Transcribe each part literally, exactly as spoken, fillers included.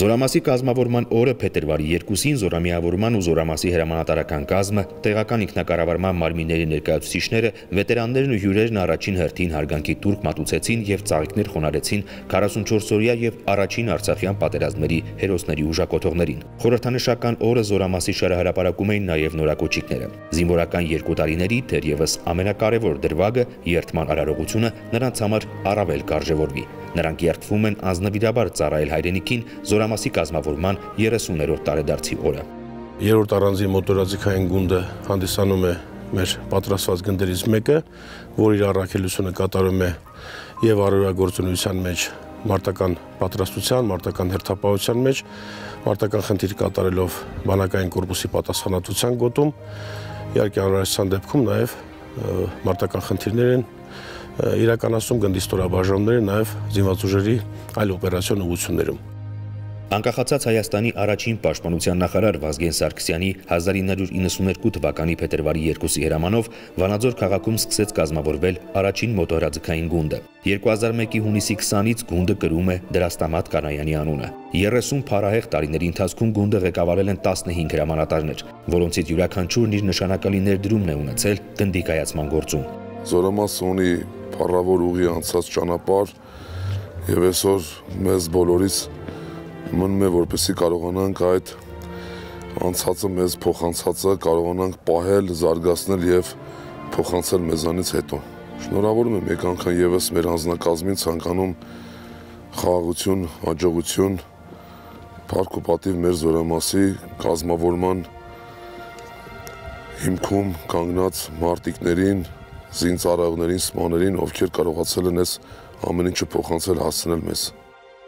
Զորամասի կազմավորման օրը փետրվարի երկուսին զորամիավորման ու զորամասի հրամանատարական կազմը, տեղական ինքնակառավարման մարմինների ներկայացուցիչները, վետերաններն ու հյուրերն առաջին հերթին հարգանքի տուրք մատուցեցին եւ ծաղիկներ խոնարեցին քառասունչորս-օրյա եւ առաջին արցախյան պատերազմների հերոսների ուժակոթողներին։ Խորհրդանշական օրը զորամասի շարահարապարակում էին նաեւ նորակոչիկները։ Զինվորական երկու տարիների թերևս ամենակարևոր դրվագը երթման արարողությունը նրանց համար առավել կարժևորվի։ Նրանք երթվում են անձնավիրաբար ծառայել հայրենիքին զորամասի կազմավորման երեսուններորդ տարեդարձի օրը։ Երրորդ առանձին մոտորաձիգային գունդը հանդիսանում է մեր պատրաստված գնդերից մեկը, որ իր առաքելությունը կատարում է եւ արարողագործունեության մեջ, մարտական պատրաստության, մարտական հերթապահության մեջ, մարտական խնդիր կատարելով բանակային կորպուսի պատասխանատվության գոտում, իհարկե անհրաժեշտ դեպքում նաեւ մարտական խնդիրներ են իրականացում գնդի ստորաբաժանումները նաեւ զինված ուժերի այլ օպերացիոն ուղղություններում։ Անկախացած Հայաստանի առաջին պաշտպանության նախարար Վազգեն Սարգսյանի հազար ինը հարյուր իննսուներկու թվականի փետրվարի երկուսի հրամանով Վանաձոր քաղաքում սկսեց կազմավորվել առաջին մոտոհրաձգային գունդը։ երկու հազար մեկի հունիսի քսանից գունդը կրում է Դրաստամատ Կանայանի անունը։ երեսուն փարահեղ տարիների ընթացքում գունդը ղեկավարել են տասնհինգ հրամանատարներ, որոնցից յուրաքանչյուրն իր նշանակալի ներդրումն է ունեցել գնդի կայացման գործում։ Զորամասը ունի փառավոր ուղի անցած ճանապարհ եւ այսօր մեզ բոլորից մնում է որպեսզի կարողանանք այդ անցածը մեզ փոխանցածը կարողանանք պահել, զարգացնել եւ փոխանցել մեզանից հետո։ Շնորհավորում եմ մեկ անգամ եւս մեր անձնակազմին, ցանկանում խաղաղություն, հաջողություն, փառք ու պատիվ մեր զորամասի կազմավորման հիմքում կանգնած մարտիկներին, զինծառայողներին, սպաներին, ովքեր կարողացել են այս ամեն ինչը փոխանցել, հասցնել մեզ։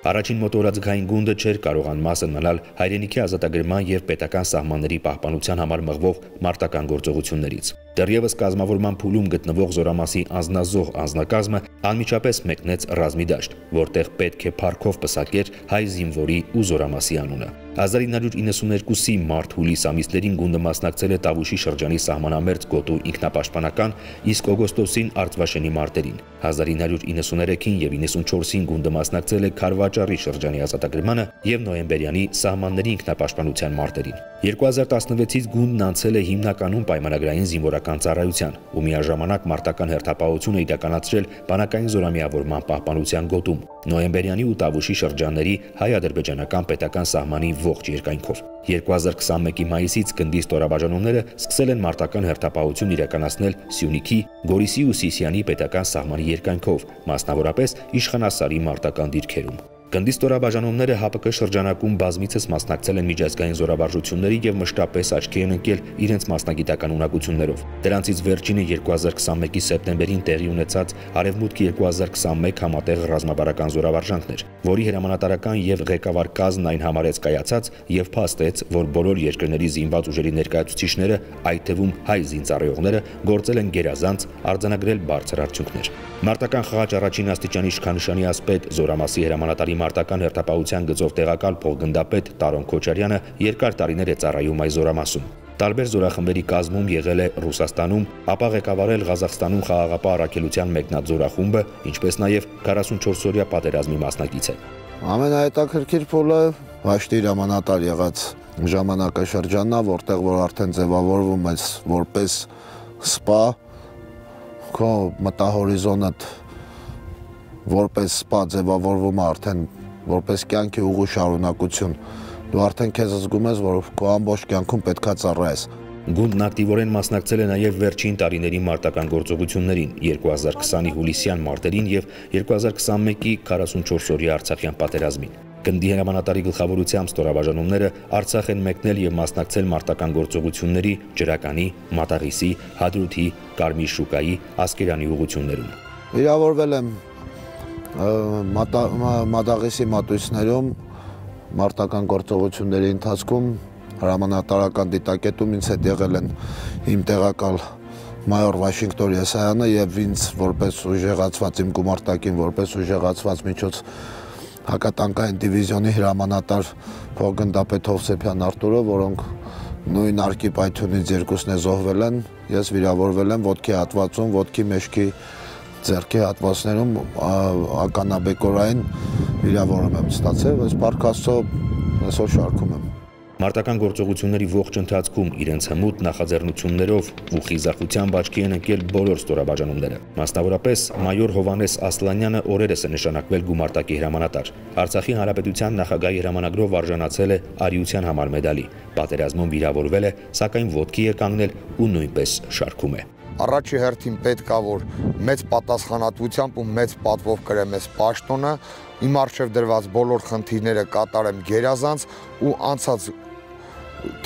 Առաջին մոտոհրաձգային գունդը չէր կարող անմասն մնալ հայրենիքի ազատագրման եւ պետական սահմանների պահպանության համար մղվող մարտական գործողություններից։ Դեռևս կազմավորման փուլում գտնվող զորամասի անznազող անznակազմը անմիջապես մեկնեց ռազմի դաշտ, որտեղ պետք է փառքով պսակեր հայ զինվորի ու զորամասի անունը։ հազար ինը հարյուր իննսուներկուսի մարտ-հուլիս ամիսներին գունդը մասնակցել է Տավուշի շրջանի սահմանամերձ գոտու ինքնապաշտպանական, իսկ օգոստոսին Արծվաշենի մարտերին։ հազար ինը հարյուր իննսուներեքին եւ իննսունչորսին գունդը մասնակցել է Քարվաճարի շրջանի ազատագրմանը եւ նոյեմբերյանի սահմանների ինքնապաշտպանության մարտերին։ երկու հազար տասնվեցից գունդն անցել է հիմնականում պայմանագրային զինվորական ծառայության ու միաժամանակ մարտական հերթապահությունը իրականացրել բանակային զորամիավորման պահպանության գոտում, նոյեմբերյանի ու Տավուշի շրջանների հայ-ադրբեջանական պետական սահմանի ողջ երկայնքով։ երկու հազար քսաներկու մայիսից գնդի ստորաբաժանումները սկսել են մարտական հերթապահություն իրականացնել Սյունիքի, Գորիսի ու Սիսիանի պետական սահմանի երկայնքով, մասնավորապես Իշխանասարի մարտական դիրքերում։ Գնդի ստորաբաժանումները ՀԱՊԿ շրջանակում բազմիցս մասնակցել են միջազգային զորավարժությունների եւ մշտապես աչքի են ընկել իրենց մասնագիտական ունակություններով։ Դրանցից վերջինը երկու հազար քսաներկու սեպտեմբերին տեղի ունեցած Արևմուտքի երկու հազար քսաներկու համատեղ ռազմավարական զորավարժանքն էր, որի հրամանատարական եւ ղեկավար կազմն այն համարեց կայացած եւ փաստեց, որ բոլոր երկրների զինված ուժերի ներկայացուցիչները, այդ թվում հայ զինծառայողները, գործել են գերազանց, արձանագրել բարձր արդյունքներ։ Մարտական խաղաճ առաջին աստիճանի իշխանության ասպետ զորամասի հրամանատարի մարտական հերթապահության գծով տեղակալ փոխգնդապետ Տարոն Քոչարյանը երկար տարիներ է ծառայում այս զորամասում։ Տարբեր զորախմբերի կազմում եղել է Ռուսաստանում, ապա ղեկավարել Ղազախստանում խաղաղապահ առաքելության մեկնած զորախումբը, ինչպես նաև քառասունչորս-օրյա պատերազմի մասնակից է։ Ամենահետաքրքիր փուլը հաշտի հրամանատար եղած ժամանակաշրջանն է, որտեղ որ արդեն ձևավորվում է որպես սպա, քո մտահորիզոնդ որպես սպա ձևավորվում է արդեն որպես կյանքի ուղու շարունակություն, դու արդեն քեզ զգում ես, որ քո ամբողջ կյանքում պետքա ծառայես։ Գունդն ակտիվորեն մասնակցել է նաև վերջին տարիների մարտական գործողություններին, երկու հազար քսանի հուլիսյան մարտերին եւ երկու հազար քսաներկու քառասունչորս-օրյա արցախյան պատերազմին։ Գնդի հրամանատարի գլխավորությամբ ստորաբաժանումները Արցախ են մեկնել եւ մասնակցել մարտական գործողությունների Ջրականի, Մատաղիսի, Հադրութի, Կարմիր շուկայի, Ասկերանի ուղություններում։ Վիրավորվել եմ Մատաղիսի մատույցներում մարտական գործողությունների ընթացքում հրամանատարական դիտակետում ինձ հետ եղել են իմ տեղակալ մայոր Վաշինգտոն Եսայանը եւ ինձ որպես ուժեղացված իմ գումարտակին որպես ուժեղացված միջոց հակատանկային դիվիզիոնի հրամանատար փոխգնդապետ Հովսեփյան Արտուրը, որոնք նույն արկի պայթյունից երկուսն է զոհվել են, ես վիրավորվել եմ ոտքի հատվածում, ոտքի մեջքի ձերքի հատվածներում ականաբեկորային վիրավորում եմ ստացել, այս պարքաստո Այսօր շարքում եմ Մարտական գործողությունների ողջ ընթացքում իրենց հմուտ նախաձեռնություններով ուխի զախությամբ աչքի են ընկել բոլոր ստորաբաժանումները։ Մասնավորապես մայոր Հովանես Ասլանյանը օրերս է նշանակվել գումարտակի հրամանատար։ Արցախի հանրապետության նախագահի հրամանագրով արժանացել է արիության համար մեդալի։ Պատերազմում վիրավորվել է, սակայն ոտքի է կանգնել ու նույնպես շարքում է։ Առաջի հերթին պետք է որ մեծ պատասխանատվությամբ ու մեծ պատվով կրեմ այս պաշտոնը, իմ արժեվ դրված բոլոր խնդիրները կատարեմ գերազանց ու անցած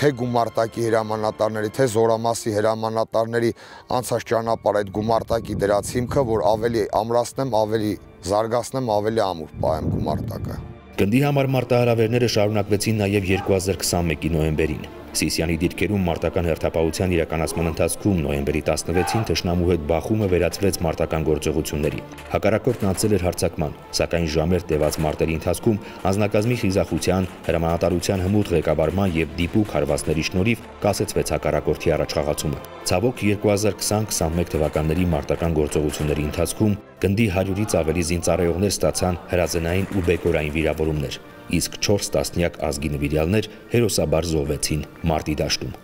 թե գումարտակի հրամանատարների, թե զորամասի հրամանատարների անցած ճանապարհ այդ գումարտակի դրած հիմքը, որ ավելի ամրացնեմ, ավելի զարգացնեմ, ավելի ամուր պահեմ գումարտակը։ Գնդի համար մարտահրավերները շարունակվեցին նաև երկու հազար քսաներկու նոյեմբերին։ Սիսյանի դիրքերում մարտական հերթապահության իրականացման ընթացքում նոյեմբերի տասնվեցին թշնամու հետ բախումը վերածվեց մարտական գործողությունների։ Հակառակորդն անցել էր հարձակման, սակայն ժամեր տևած մարտերի ընթացքում անձնակազմի խիզախության, հրամանատարության հմուտ ղեկավարման և դիպուկ հարվածների շնորհիվ կասեցվեց հակառակորդի առաջխաղացումը։ Ցավոք երկու հազար քսան քսան ու մեկ թվականների մարտական գործողությունների ընթացքում գնդի հարյուրից ավելի զինծառայողներ ստացան հրազենային ու բեկորային վիրավորումներ, իսկ չորս տասնյակ ազգի նվիրյալներ հերոսաբար զոհվեցին մարտի դաշտում։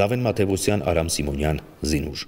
Զավեն Մաթևոսյան, Արամ Սիմոնյան, Զինուր։